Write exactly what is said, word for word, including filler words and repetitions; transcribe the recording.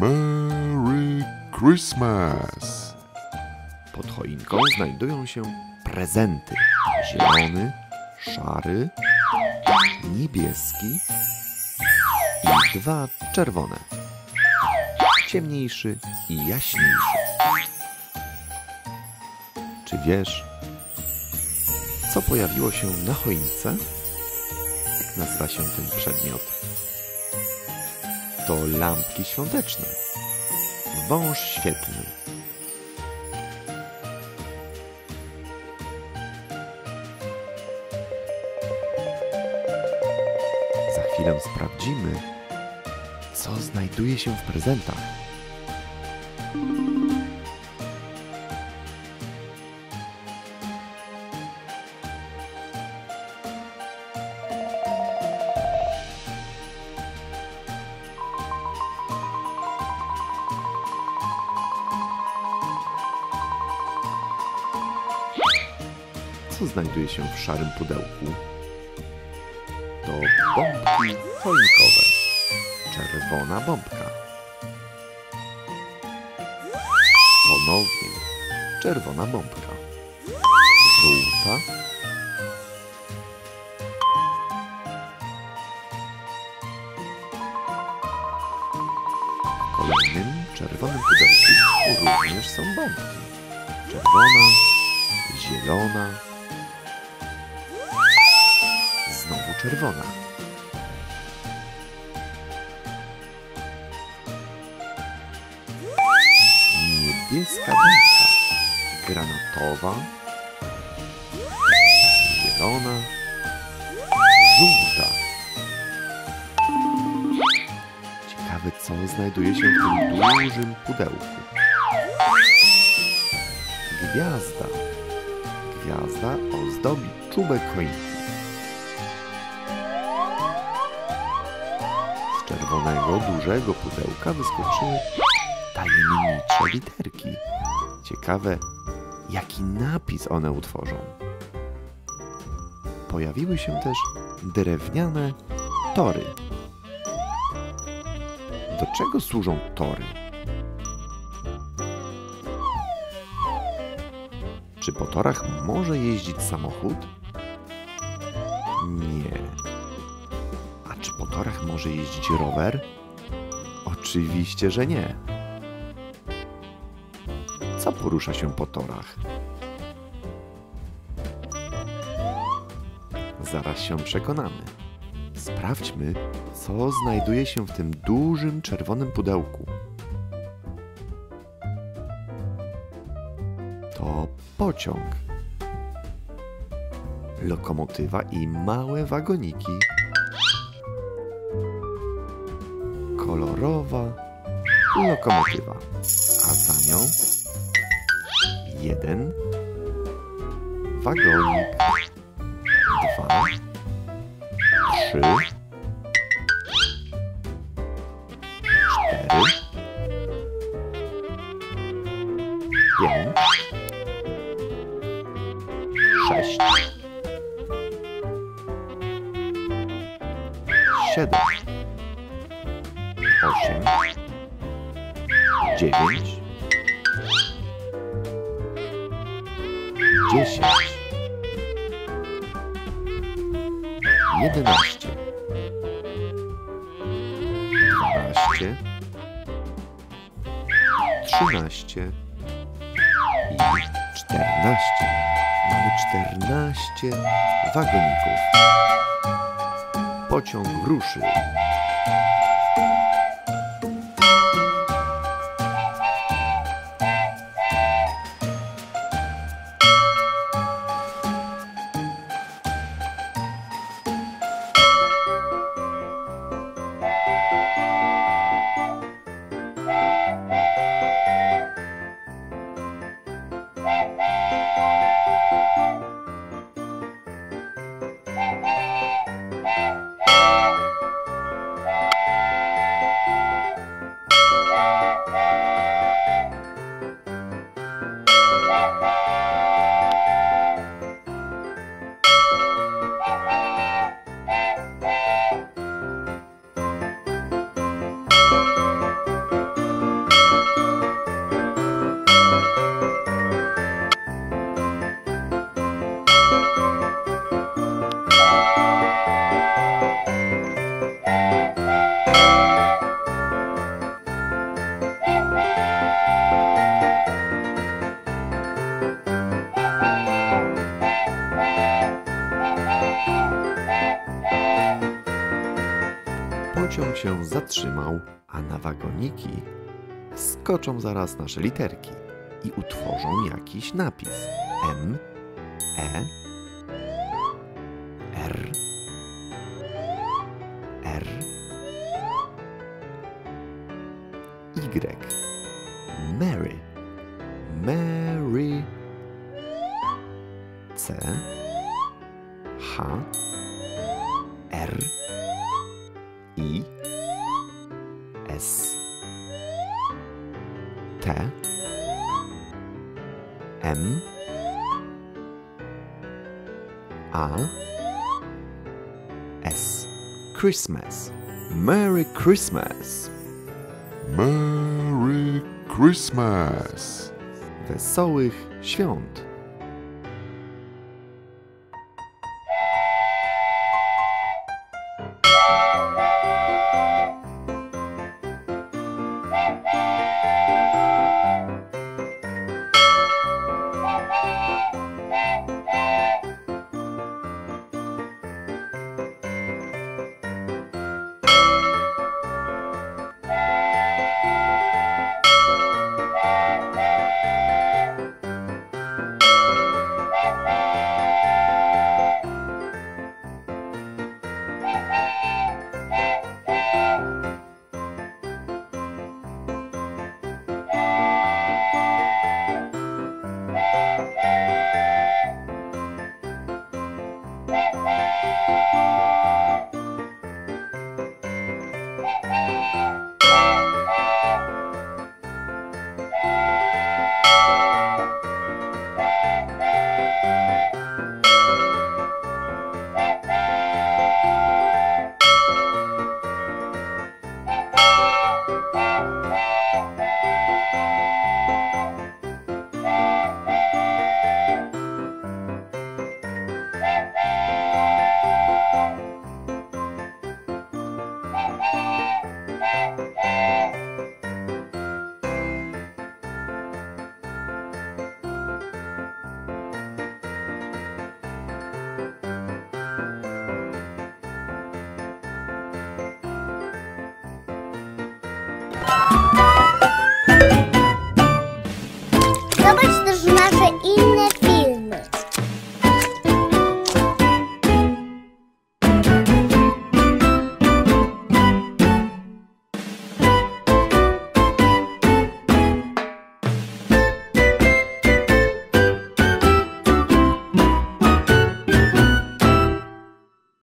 Merry Christmas! Pod choinką znajdują się prezenty. Zielony, szary, niebieski i dwa czerwone. Ciemniejszy i jaśniejszy. Czy wiesz, co pojawiło się na choince? Jak nazywa się ten przedmiot? To lampki świąteczne. Wąż świetlny. Za chwilę sprawdzimy, co znajduje się w prezentach. Co znajduje się w szarym pudełku? To bombki choinkowe. Czerwona bombka. Ponownie czerwona bombka. Żółta. W kolejnym czerwonym pudełku również są bombki. Czerwona, zielona, znowu czerwona. Niebieska bombka, granatowa, zielona, żółta. Ciekawe, co znajduje się w tym dużym pudełku. Gwiazda. Gwiazda ozdobi czubek choinki. Z czerwonego, dużego pudełka wyskoczyły tajemnicze literki. Ciekawe, jaki napis one utworzą. Pojawiły się też drewniane tory. Do czego służą tory? Czy po torach może jeździć samochód? Nie. A czy po torach może jeździć rower? Oczywiście, że nie. Co porusza się po torach? Zaraz się przekonamy. Sprawdźmy, co znajduje się w tym dużym czerwonym pudełku. To pociąg, lokomotywa i małe wagoniki, kolorowa lokomotywa, a za nią jeden wagonik, dwa, trzy, cztery, pięć, sześć, siedem, osiem, dziewięć, dziesięć, jedenaście, dwanaście, trzynaście i czternaście. Mamy czternaście wagoników. Pociąg ruszy. się zatrzymał, a na wagoniki skoczą zaraz nasze literki i utworzą jakiś napis. M, E, R, R, Y. Merry, Merry, C, H, R, I, S, T, M, A, S. Christmas. Merry Christmas. Merry Christmas. Wesołych świąt. Bye.